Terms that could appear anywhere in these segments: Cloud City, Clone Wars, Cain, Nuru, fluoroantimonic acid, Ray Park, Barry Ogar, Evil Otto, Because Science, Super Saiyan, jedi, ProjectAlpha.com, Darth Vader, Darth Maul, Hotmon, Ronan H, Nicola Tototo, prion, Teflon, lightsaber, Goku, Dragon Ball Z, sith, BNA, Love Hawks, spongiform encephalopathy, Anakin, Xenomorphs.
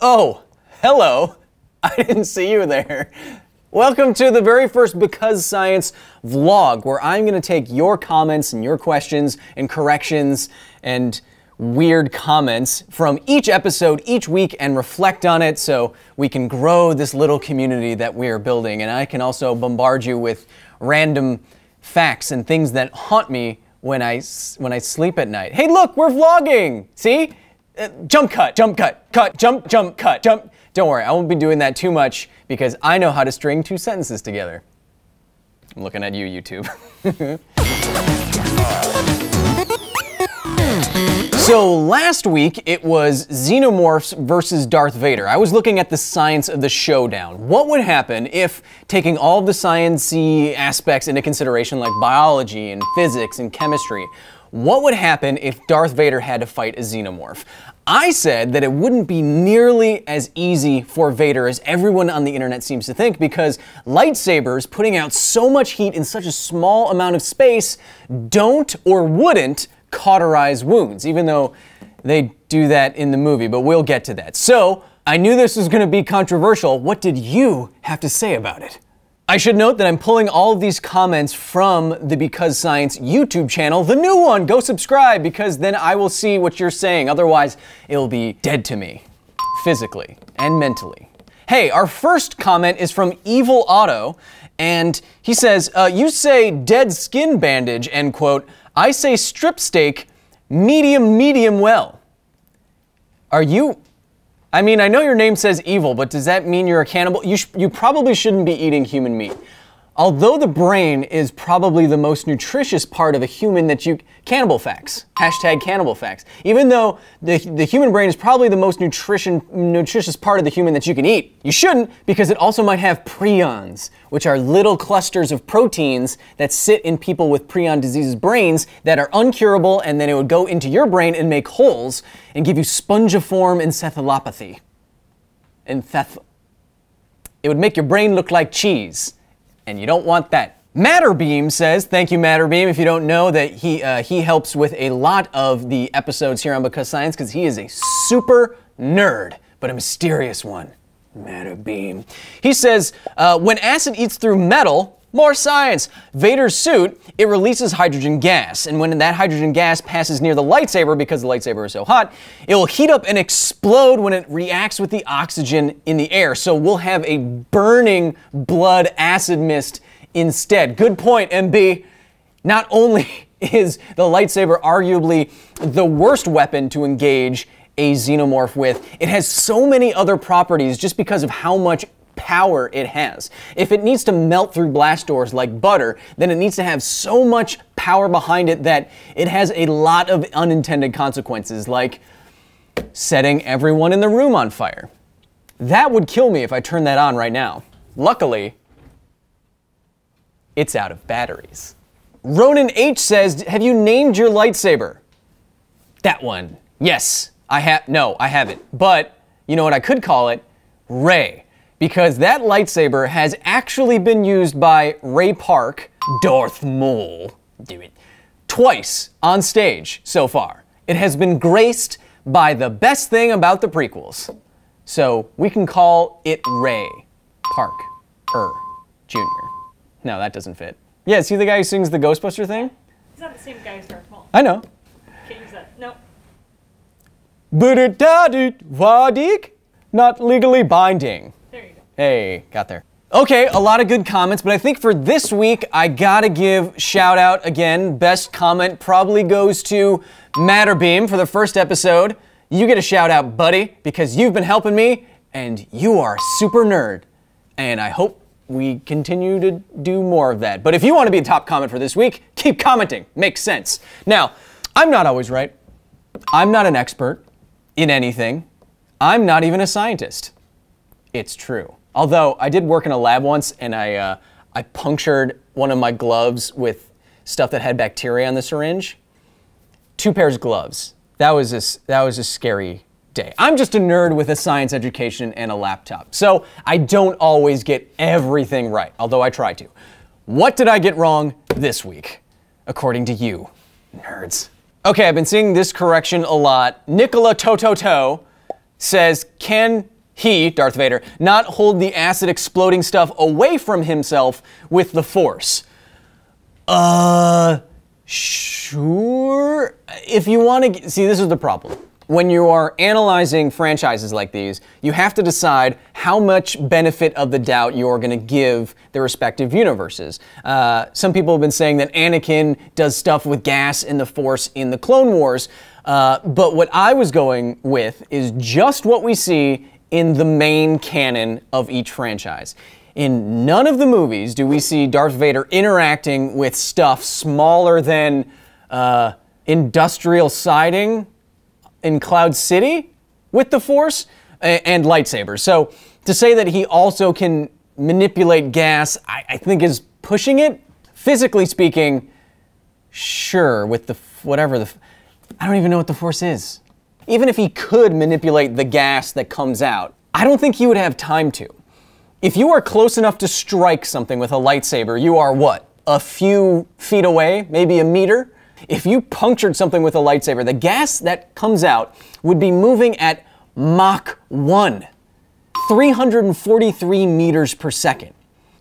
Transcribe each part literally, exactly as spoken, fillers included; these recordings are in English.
Oh, hello. I didn't see you there. Welcome to the very first Because Science vlog, where I'm gonna take your comments and your questions and corrections and weird comments from each episode each week and reflect on it so we can grow this little community that we are building. And I can also bombard you with random facts and things that haunt me when I, when I sleep at night. Hey, look, we're vlogging, see? Uh, jump cut, jump cut, cut, jump, jump, cut, jump. Don't worry, I won't be doing that too much because I know how to string two sentences together. I'm looking at you, YouTube. So last week it was Xenomorphs versus Darth Vader. I was looking at the science of the showdown. What would happen if, taking all the science-y aspects into consideration like biology and physics and chemistry, what would happen if Darth Vader had to fight a Xenomorph? I said that it wouldn't be nearly as easy for Vader as everyone on the internet seems to think, because lightsabers putting out so much heat in such a small amount of space don't or wouldn't cauterize wounds, even though they do that in the movie, but we'll get to that. So, I knew this was gonna be controversial. What did you have to say about it? I should note that I'm pulling all of these comments from the Because Science YouTube channel, the new one. Go subscribe, because then I will see what you're saying. Otherwise, it'll be dead to me, physically and mentally. Hey, our first comment is from Evil Otto, and he says, uh, you say dead skin bandage, end quote. I say strip steak, medium, medium well. Are you... I mean, I know your name says evil, but does that mean you're a cannibal? You, sh you probably shouldn't be eating human meat. Although the brain is probably the most nutritious part of a human that you... Cannibal facts. Hashtag cannibal facts. Even though the, the human brain is probably the most nutrition, nutritious part of the human that you can eat, you shouldn't, because it also might have prions, which are little clusters of proteins that sit in people with prion disease's brains that are uncurable, and then it would go into your brain and make holes and give you spongiform encephalopathy. Entheth... It would make your brain look like cheese. And you don't want that. MatterBeam says, thank you, MatterBeam. If you don't know that he uh, he helps with a lot of the episodes here on Because Science, because he is a super nerd, but a mysterious one. MatterBeam. He says, uh, when acid eats through metal, more science. Vader's suit, it releases hydrogen gas, and when that hydrogen gas passes near the lightsaber, because the lightsaber is so hot, it will heat up and explode when it reacts with the oxygen in the air. So we'll have a burning blood acid mist instead. Good point, M B. Not only is the lightsaber arguably the worst weapon to engage a xenomorph with, it has so many other properties just because of how much power it has. If it needs to melt through blast doors like butter, then it needs to have so much power behind it that it has a lot of unintended consequences, like setting everyone in the room on fire. That would kill me if I turned that on right now. Luckily, it's out of batteries. Ronan H says, have you named your lightsaber? That one. Yes, I have. No, I haven't. But you know what I could call it? Ray. Because that lightsaber has actually been used by Ray Park, Darth Maul, do it, twice on stage so far. It has been graced by the best thing about the prequels. So we can call it Ray Park er Junior No, that doesn't fit. Yeah, is he the guy who sings the Ghostbuster thing? He's not the same guy as Darth Maul. I know. Can't use that. No. Nope. Not legally binding. Hey, got there. Okay, a lot of good comments, but I think for this week, I gotta give shout out again. Best comment probably goes to MatterBeam for the first episode. You get a shout out, buddy, because you've been helping me, and you are a super nerd. And I hope we continue to do more of that. But if you wanna be a top comment for this week, keep commenting, makes sense. Now, I'm not always right. I'm not an expert in anything. I'm not even a scientist. It's true. Although, I did work in a lab once, and I, uh, I punctured one of my gloves with stuff that had bacteria on the syringe. Two pairs of gloves. That was a, that was a scary day. I'm just a nerd with a science education and a laptop, so I don't always get everything right, although I try to. What did I get wrong this week, according to you, nerds? Okay, I've been seeing this correction a lot. Nicola Tototo says, can he, Darth Vader, not hold the acid exploding stuff away from himself with the Force? Uh, sure. If you want to, see, this is the problem. When you are analyzing franchises like these, you have to decide how much benefit of the doubt you're going to give the respective universes. Uh, some people have been saying that Anakin does stuff with gas and the Force in the Clone Wars, uh, but what I was going with is just what we see in the main canon of each franchise. In none of the movies do we see Darth Vader interacting with stuff smaller than uh, industrial siding in Cloud City with the Force and lightsabers. So to say that he also can manipulate gas, I, I think is pushing it. Physically speaking, sure, with the, whatever the, I don't even know what the Force is. Even if he could manipulate the gas that comes out, I don't think he would have time to. If you are close enough to strike something with a lightsaber, you are what? A few feet away, maybe a meter? If you punctured something with a lightsaber, the gas that comes out would be moving at Mach one, three hundred forty-three meters per second.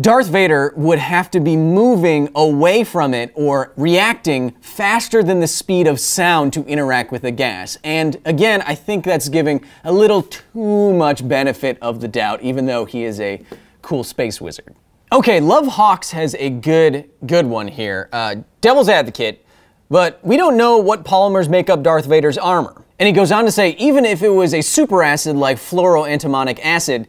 Darth Vader would have to be moving away from it or reacting faster than the speed of sound to interact with the gas. And again, I think that's giving a little too much benefit of the doubt, even though he is a cool space wizard. Okay, Love Hawks has a good, good one here. Uh, devil's advocate. But we don't know what polymers make up Darth Vader's armor. And he goes on to say, even if it was a superacid like fluoroantimonic acid,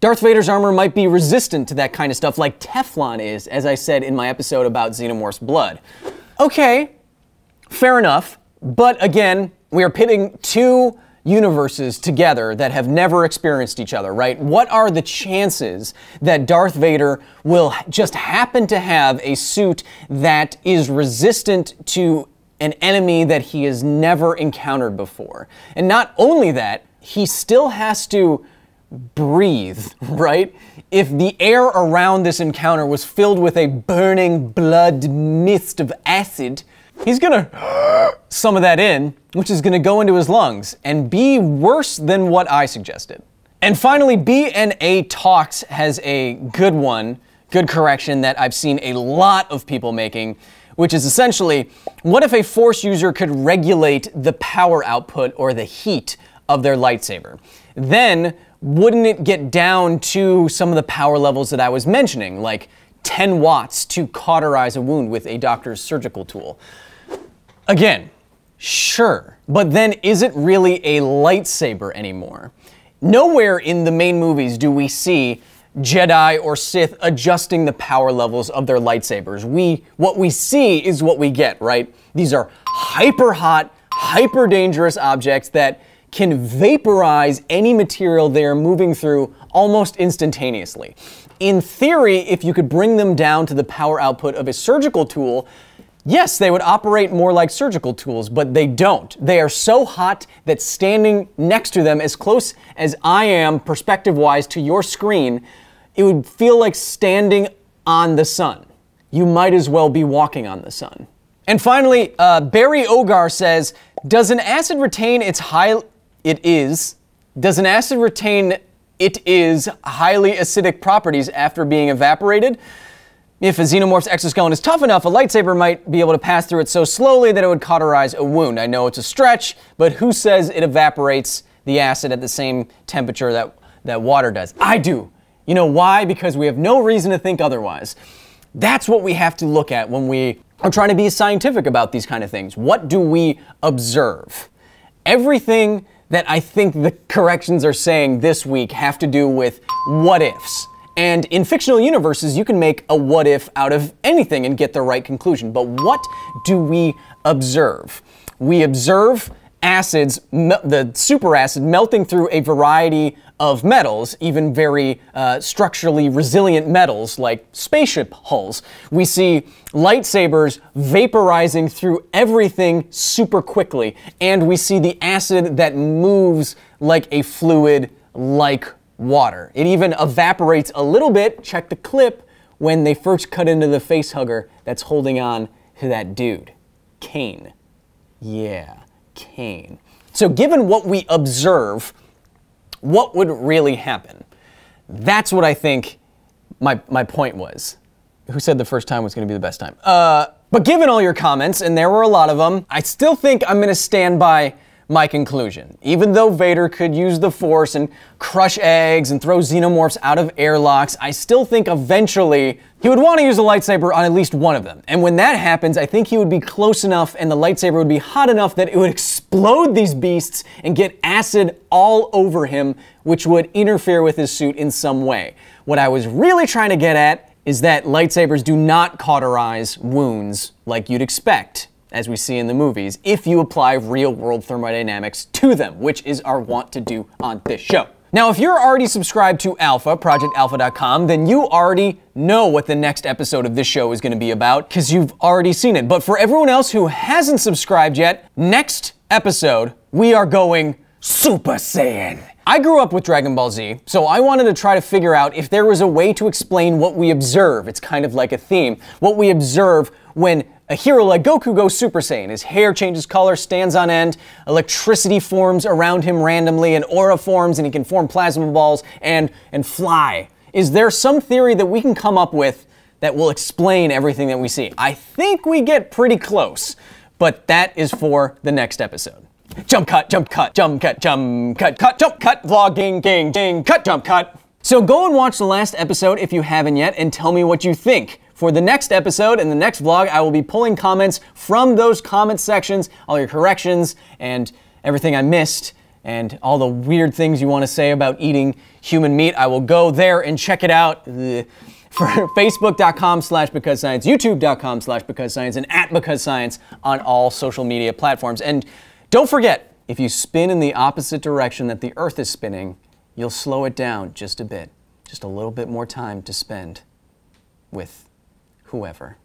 Darth Vader's armor might be resistant to that kind of stuff like Teflon is, as I said in my episode about Xenomorphs' blood. Okay, fair enough. But again, we are pitting two universes together that have never experienced each other, right? What are the chances that Darth Vader will just happen to have a suit that is resistant to an enemy that he has never encountered before? And not only that, he still has to breathe, right? If the air around this encounter was filled with a burning blood mist of acid, he's gonna some of that in, which is gonna go into his lungs and be worse than what I suggested. And finally, B N A Talks has a good one, good correction that I've seen a lot of people making, which is essentially, what if a Force user could regulate the power output or the heat of their lightsaber? Then, wouldn't it get down to some of the power levels that I was mentioning, like ten watts to cauterize a wound with a doctor's surgical tool? Again, sure, but then is it really a lightsaber anymore? Nowhere in the main movies do we see Jedi or Sith adjusting the power levels of their lightsabers. We, what we see is what we get, right? These are hyper hot, hyper dangerous objects that can vaporize any material they are moving through almost instantaneously. In theory, if you could bring them down to the power output of a surgical tool, yes, they would operate more like surgical tools, but they don't. They are so hot that standing next to them, as close as I am perspective-wise to your screen, it would feel like standing on the sun. You might as well be walking on the sun. And finally, uh, Barry Ogar says, does an acid retain its high... It is. Does an acid retain it is highly acidic properties after being evaporated? If a xenomorph's exoskeleton is tough enough, a lightsaber might be able to pass through it so slowly that it would cauterize a wound. I know it's a stretch, but who says it evaporates the acid at the same temperature that, that water does? I do. You know why? Because we have no reason to think otherwise. That's what we have to look at when we are trying to be scientific about these kind of things. What do we observe? Everything that I think the corrections are saying this week have to do with what-ifs. And in fictional universes, you can make a what-if out of anything and get the right conclusion. But what do we observe? We observe acids, the superacid, melting through a variety of metals, even very uh, structurally resilient metals like spaceship hulls. We see lightsabers vaporizing through everything super quickly, and we see the acid that moves like a fluid, like water. It even evaporates a little bit, check the clip, when they first cut into the face hugger that's holding on to that dude, Cain. Yeah. Cain. So given what we observe, What would really happen? That's what I think my, my point was. Who said the first time was gonna be the best time? Uh, but given all your comments, and there were a lot of them, I still think I'm gonna stand by my conclusion. Even though Vader could use the Force and crush eggs and throw xenomorphs out of airlocks, I still think eventually he would want to use a lightsaber on at least one of them. And when that happens, I think he would be close enough and the lightsaber would be hot enough that it would explode these beasts and get acid all over him, which would interfere with his suit in some way. What I was really trying to get at is that lightsabers do not cauterize wounds like you'd expect, as we see in the movies, if you apply real-world thermodynamics to them, which is our want to do on this show. Now, if you're already subscribed to Alpha, Project Alpha dot com, then you already know what the next episode of this show is gonna be about, because you've already seen it. But for everyone else who hasn't subscribed yet, next episode, we are going Super Saiyan. I grew up with Dragon Ball Z, so I wanted to try to figure out if there was a way to explain what we observe. It's kind of like a theme. What we observe when a hero like Goku goes Super Saiyan. His hair changes color, stands on end, electricity forms around him randomly, an aura forms, and he can form plasma balls and, and fly. Is there some theory that we can come up with that will explain everything that we see? I think we get pretty close, but that is for the next episode. Jump cut, jump cut, jump cut, jump cut, cut, jump cut, vlog, ding, ding, ding, cut, jump cut. So go and watch the last episode if you haven't yet and tell me what you think. For the next episode and the next vlog, I will be pulling comments from those comment sections, all your corrections and everything I missed and all the weird things you want to say about eating human meat. I will go there and check it out. Ugh. For Facebook dot com slash Because Science, YouTube dot com slash Because Science, and at Because Science on all social media platforms. And don't forget, if you spin in the opposite direction that the Earth is spinning, you'll slow it down just a bit. Just a little bit more time to spend with whoever.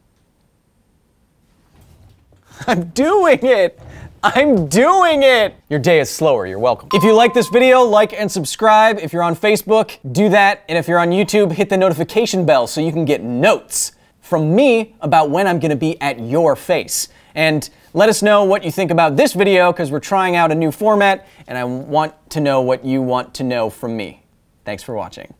I'm doing it! I'm doing it! Your day is slower, you're welcome. If you like this video, like and subscribe. If you're on Facebook, do that. And if you're on YouTube, hit the notification bell so you can get notes from me about when I'm gonna be at your face. And let us know what you think about this video, because we're trying out a new format, and I want to know what you want to know from me. Thanks for watching.